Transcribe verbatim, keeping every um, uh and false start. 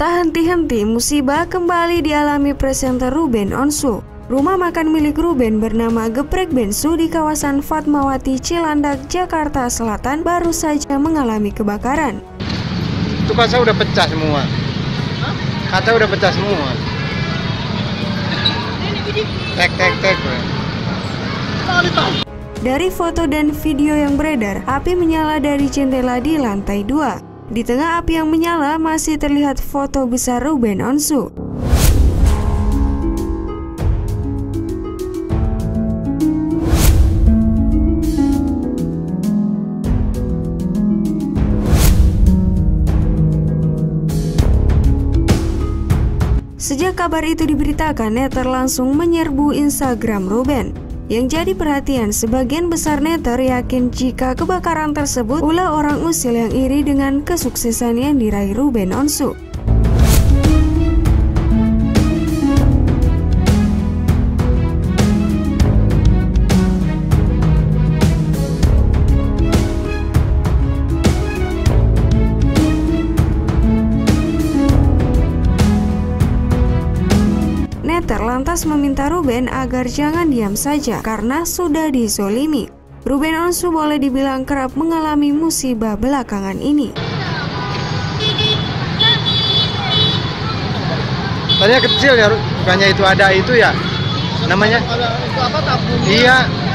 Tak henti-henti musibah kembali dialami presenter Ruben Onsu. Rumah makan milik Ruben bernama Geprek Bensu di kawasan Fatmawati Cilandak, Jakarta Selatan baru saja mengalami kebakaran. Itu kasa udah pecah semua. Hah? Kata udah pecah semua. Tek tek tek. Dari foto dan video yang beredar, api menyala dari jendela di lantai dua. Di tengah api yang menyala masih terlihat foto besar Ruben Onsu. Sejak kabar itu diberitakan, netter langsung menyerbu Instagram Ruben. Yang jadi perhatian, sebagian besar netter yakin jika kebakaran tersebut ulah orang usil yang iri dengan kesuksesan yang diraih Ruben Onsu. Lantas meminta Ruben agar jangan diam saja karena sudah dizolimi. Ruben Onsu boleh dibilang kerap mengalami musibah belakangan ini. Tanya kecil ya, bukannya itu ada itu ya namanya? Itu apa, tabung? Iya.